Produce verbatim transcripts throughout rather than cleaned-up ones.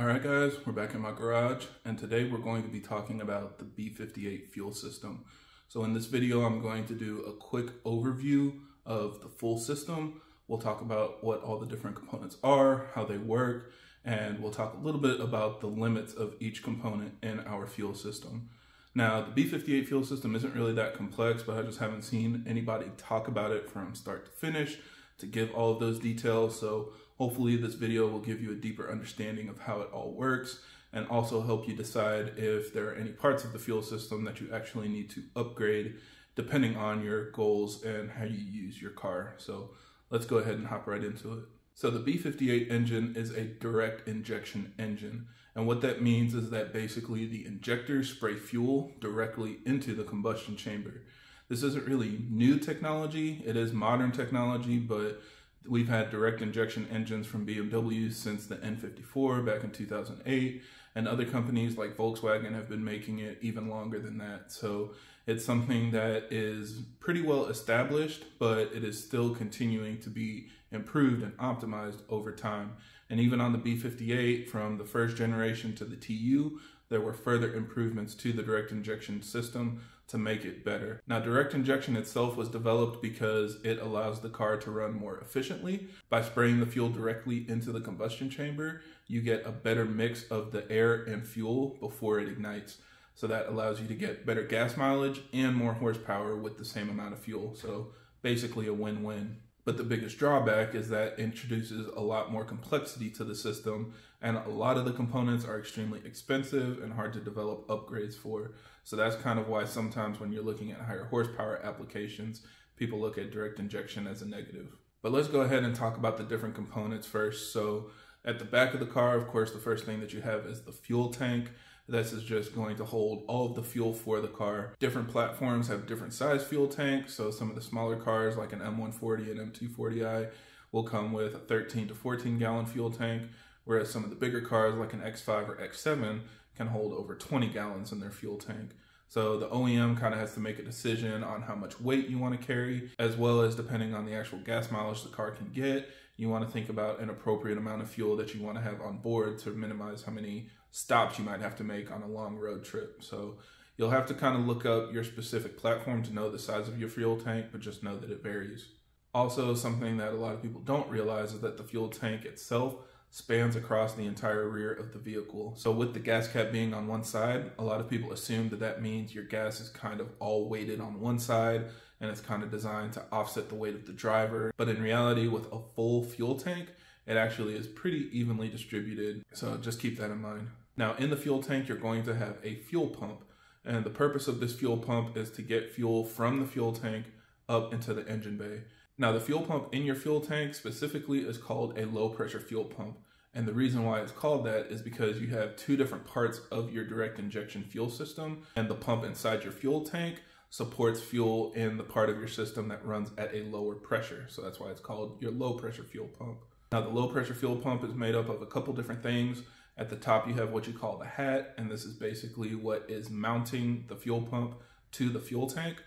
Alright guys, we're back in my garage, and today we're going to be talking about the B fifty-eight fuel system. So in this video I'm going to do a quick overview of the full system. We'll talk about what all the different components are, how they work, and we'll talk a little bit about the limits of each component in our fuel system. Now the B fifty-eight fuel system isn't really that complex, but I just haven't seen anybody talk about it from start to finish to give all of those details, so hopefully this video will give you a deeper understanding of how it all works and also help you decide if there are any parts of the fuel system that you actually need to upgrade depending on your goals and how you use your car. So let's go ahead and hop right into it. So the B fifty-eight engine is a direct injection engine, and what that means is that basically the injectors spray fuel directly into the combustion chamber. This isn't really new technology, it is modern technology, but we've had direct injection engines from B M W since the N fifty-four back in two thousand eight, and other companies like Volkswagen have been making it even longer than that. So it's something that is pretty well established, but it is still continuing to be improved and optimized over time. And even on the B fifty-eight, from the first generation to the T U, there were further improvements to the direct injection system to make it better. Now, direct injection itself was developed because it allows the car to run more efficiently. By spraying the fuel directly into the combustion chamber, you get a better mix of the air and fuel before it ignites. So that allows you to get better gas mileage and more horsepower with the same amount of fuel. So basically a win-win. But the biggest drawback is that it introduces a lot more complexity to the system, and a lot of the components are extremely expensive and hard to develop upgrades for. So that's kind of why sometimes when you're looking at higher horsepower applications, people look at direct injection as a negative. But let's go ahead and talk about the different components first. So at the back of the car, of course, the first thing that you have is the fuel tank. This is just going to hold all of the fuel for the car. Different platforms have different size fuel tanks. So some of the smaller cars like an M one forty and M two forty i will come with a thirteen to fourteen gallon fuel tank, whereas some of the bigger cars like an X five or X seven can hold over twenty gallons in their fuel tank. So the O E M kind of has to make a decision on how much weight you want to carry, as well as depending on the actual gas mileage the car can get. You want to think about an appropriate amount of fuel that you want to have on board to minimize how many stops you might have to make on a long road trip. So you'll have to kind of look up your specific platform to know the size of your fuel tank, but just know that it varies. Also, something that a lot of people don't realize is that the fuel tank itself spans across the entire rear of the vehicle. So with the gas cap being on one side, a lot of people assume that that means your gas is kind of all weighted on one side and it's kind of designed to offset the weight of the driver. But in reality, with a full fuel tank, it actually is pretty evenly distributed. So just keep that in mind. Now in the fuel tank, you're going to have a fuel pump. And the purpose of this fuel pump is to get fuel from the fuel tank up into the engine bay. Now the fuel pump in your fuel tank specifically is called a low pressure fuel pump. And the reason why it's called that is because you have two different parts of your direct injection fuel system, and the pump inside your fuel tank supports fuel in the part of your system that runs at a lower pressure. So that's why it's called your low pressure fuel pump. Now the low pressure fuel pump is made up of a couple different things. At the top you have what you call the hat, and this is basically what is mounting the fuel pump to the fuel tank.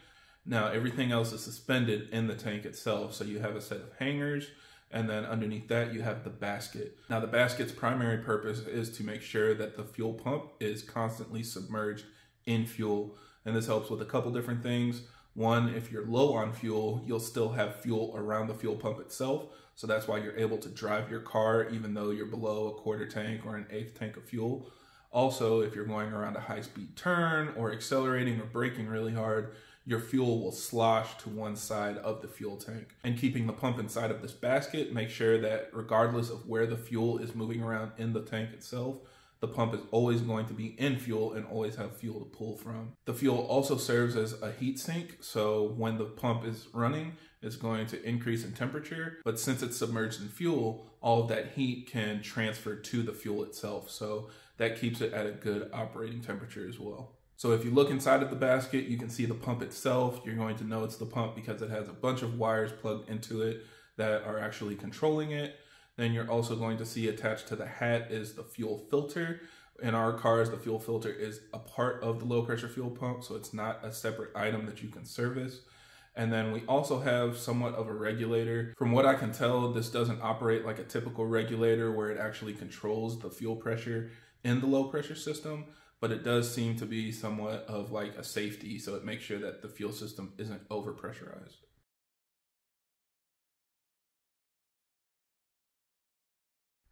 Now everything else is suspended in the tank itself. So you have a set of hangers, and then underneath that you have the basket. Now the basket's primary purpose is to make sure that the fuel pump is constantly submerged in fuel. And this helps with a couple different things. One, if you're low on fuel, you'll still have fuel around the fuel pump itself. So that's why you're able to drive your car even though you're below a quarter tank or an eighth tank of fuel. Also, if you're going around a high-speed turn or accelerating or braking really hard, your fuel will slosh to one side of the fuel tank. And keeping the pump inside of this basket makes sure that regardless of where the fuel is moving around in the tank itself, the pump is always going to be in fuel and always have fuel to pull from. The fuel also serves as a heat sink, so when the pump is running, it's going to increase in temperature, but since it's submerged in fuel, all of that heat can transfer to the fuel itself, so that keeps it at a good operating temperature as well. So if you look inside of the basket, you can see the pump itself. You're going to know it's the pump because it has a bunch of wires plugged into it that are actually controlling it. Then you're also going to see attached to the hat is the fuel filter. In our cars, the fuel filter is a part of the low pressure fuel pump, so it's not a separate item that you can service. And then we also have somewhat of a regulator. From what I can tell, this doesn't operate like a typical regulator where it actually controls the fuel pressure in the low pressure system, but it does seem to be somewhat of like a safety. So it makes sure that the fuel system isn't over pressurized.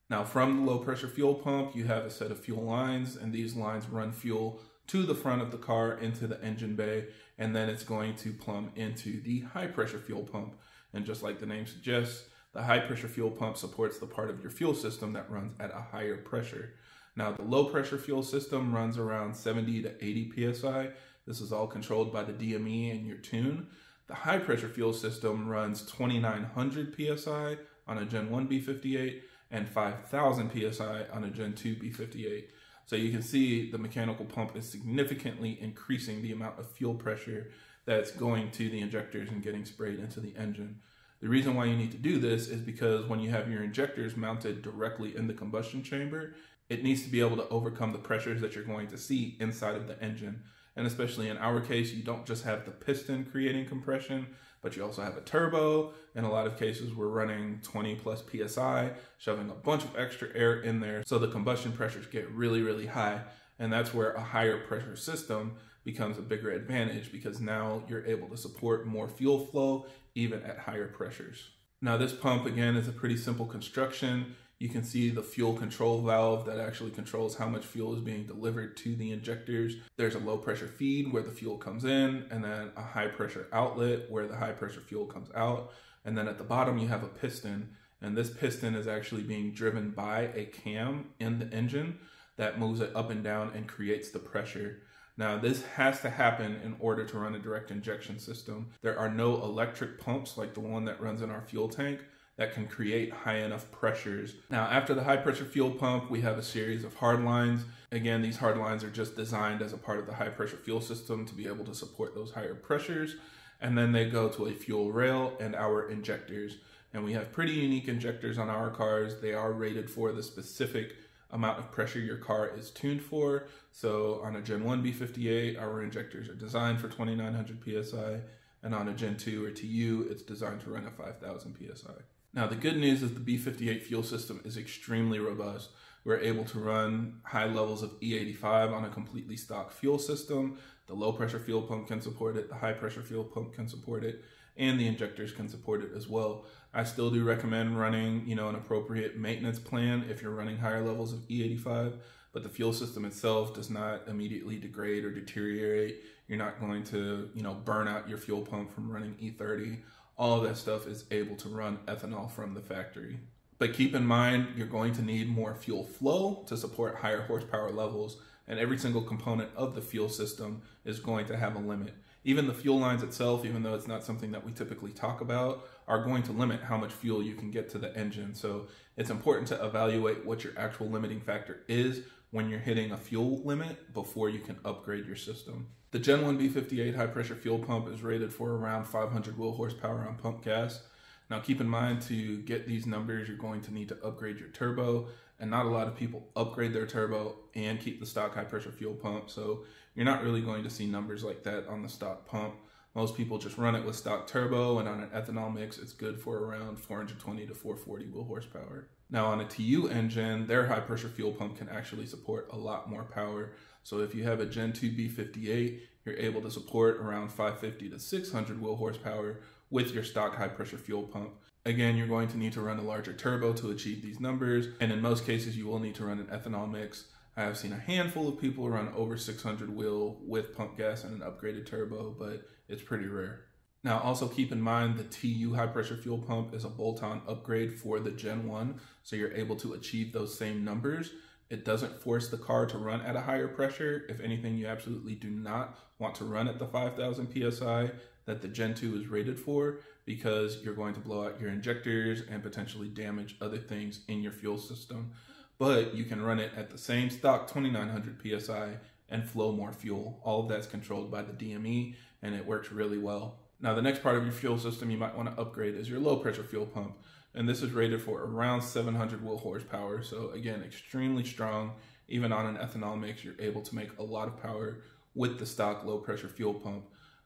Now from the low pressure fuel pump, you have a set of fuel lines, and these lines run fuel to the front of the car into the engine bay, and then it's going to plumb into the high pressure fuel pump. And just like the name suggests, the high pressure fuel pump supports the part of your fuel system that runs at a higher pressure. Now the low pressure fuel system runs around seventy to eighty P S I. This is all controlled by the D M E and your tune. The high pressure fuel system runs twenty-nine hundred P S I on a Gen one B fifty-eight and five thousand P S I on a Gen two B fifty-eight. So you can see the mechanical pump is significantly increasing the amount of fuel pressure that's going to the injectors and getting sprayed into the engine. The reason why you need to do this is because when you have your injectors mounted directly in the combustion chamber, it needs to be able to overcome the pressures that you're going to see inside of the engine. And especially in our case, you don't just have the piston creating compression, but you also have a turbo. In a lot of cases, we're running twenty plus P S I, shoving a bunch of extra air in there. So the combustion pressures get really, really high. And that's where a higher pressure system becomes a bigger advantage, because now you're able to support more fuel flow, even at higher pressures. Now this pump, again, is a pretty simple construction. You can see the fuel control valve that actually controls how much fuel is being delivered to the injectors. There's a low pressure feed where the fuel comes in, and then a high pressure outlet where the high pressure fuel comes out. And then at the bottom you have a piston, and this piston is actually being driven by a cam in the engine that moves it up and down and creates the pressure. Now this has to happen in order to run a direct injection system. There are no electric pumps like the one that runs in our fuel tank that can create high enough pressures. Now, after the high pressure fuel pump, we have a series of hard lines. Again, these hard lines are just designed as a part of the high pressure fuel system to be able to support those higher pressures. And then they go to a fuel rail and our injectors. And we have pretty unique injectors on our cars. They are rated for the specific amount of pressure your car is tuned for. So on a Gen one B fifty-eight, our injectors are designed for twenty-nine hundred P S I. And on a Gen two or T U, it's designed to run at five thousand P S I. Now, the good news is the B fifty-eight fuel system is extremely robust. We're able to run high levels of E eighty-five on a completely stock fuel system. The low pressure fuel pump can support it, the high pressure fuel pump can support it, and the injectors can support it as well. I still do recommend running, you know, an appropriate maintenance plan if you're running higher levels of E eighty-five, but the fuel system itself does not immediately degrade or deteriorate. You're not going to, you know, burn out your fuel pump from running E thirty. All of that stuff is able to run ethanol from the factory. But keep in mind, you're going to need more fuel flow to support higher horsepower levels, and every single component of the fuel system is going to have a limit. Even the fuel lines itself, even though it's not something that we typically talk about, are going to limit how much fuel you can get to the engine. So it's important to evaluate what your actual limiting factor is when you're hitting a fuel limit before you can upgrade your system. The Gen one B fifty-eight high pressure fuel pump is rated for around five hundred wheel horsepower on pump gas. Now keep in mind, to get these numbers, you're going to need to upgrade your turbo, and not a lot of people upgrade their turbo and keep the stock high pressure fuel pump. So you're not really going to see numbers like that on the stock pump. Most people just run it with stock turbo, and on an ethanol mix, it's good for around four hundred twenty to four hundred forty wheel horsepower. Now on a T U engine, their high pressure fuel pump can actually support a lot more power. So if you have a Gen two B fifty-eight, you're able to support around five hundred fifty to six hundred wheel horsepower with your stock high pressure fuel pump. Again, you're going to need to run a larger turbo to achieve these numbers, and in most cases you will need to run an ethanol mix. I have seen a handful of people run over six hundred wheel with pump gas and an upgraded turbo, but it's pretty rare. Now also keep in mind, the T U high pressure fuel pump is a bolt-on upgrade for the Gen one, so you're able to achieve those same numbers. It doesn't force the car to run at a higher pressure. If anything, you absolutely do not want to run at the five thousand P S I that the Gen two is rated for, because you're going to blow out your injectors and potentially damage other things in your fuel system. But you can run it at the same stock twenty-nine hundred P S I and flow more fuel. All of that's controlled by the D M E, and it works really well. Now the next part of your fuel system you might want to upgrade is your low pressure fuel pump. And this is rated for around seven hundred wheel horsepower. So again, extremely strong. Even on an ethanol mix, you're able to make a lot of power with the stock low pressure fuel pump.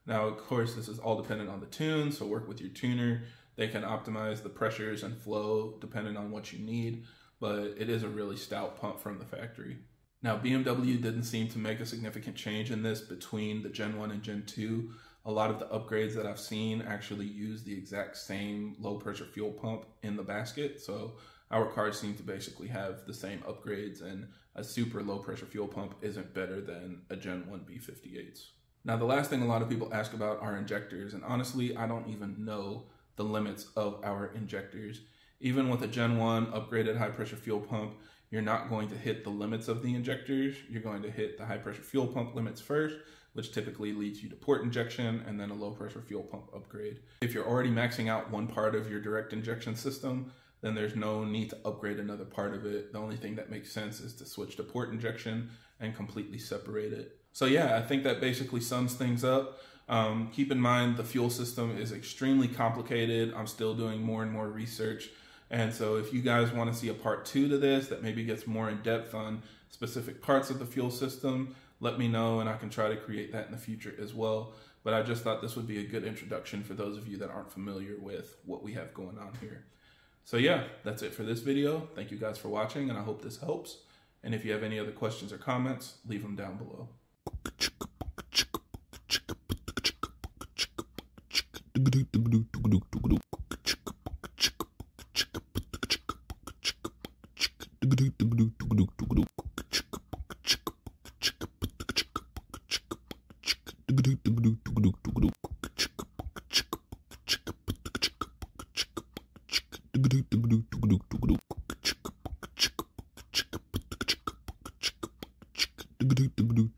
Now, of course, this is all dependent on the tune, so work with your tuner. They can optimize the pressures and flow depending on what you need, but it is a really stout pump from the factory. Now, B M W didn't seem to make a significant change in this between the Gen one and Gen two. A lot of the upgrades that I've seen actually use the exact same low pressure fuel pump in the basket. So our cars seem to basically have the same upgrades, and a super low pressure fuel pump isn't better than a Gen one B fifty-eights. Now, the last thing a lot of people ask about are injectors, and honestly, I don't even know the limits of our injectors. Even with a Gen one upgraded high pressure fuel pump, you're not going to hit the limits of the injectors. You're going to hit the high pressure fuel pump limits first, which typically leads you to port injection and then a low pressure fuel pump upgrade. If you're already maxing out one part of your direct injection system, then there's no need to upgrade another part of it. The only thing that makes sense is to switch to port injection and completely separate it. So yeah, I think that basically sums things up. Um, keep in mind the fuel system is extremely complicated. I'm still doing more and more research. And so if you guys want to see a part two to this that maybe gets more in depth on specific parts of the fuel system, let me know and I can try to create that in the future as well. But I just thought this would be a good introduction for those of you that aren't familiar with what we have going on here. So yeah, that's it for this video. Thank you guys for watching, and I hope this helps. And if you have any other questions or comments, leave them down below. Do do do do.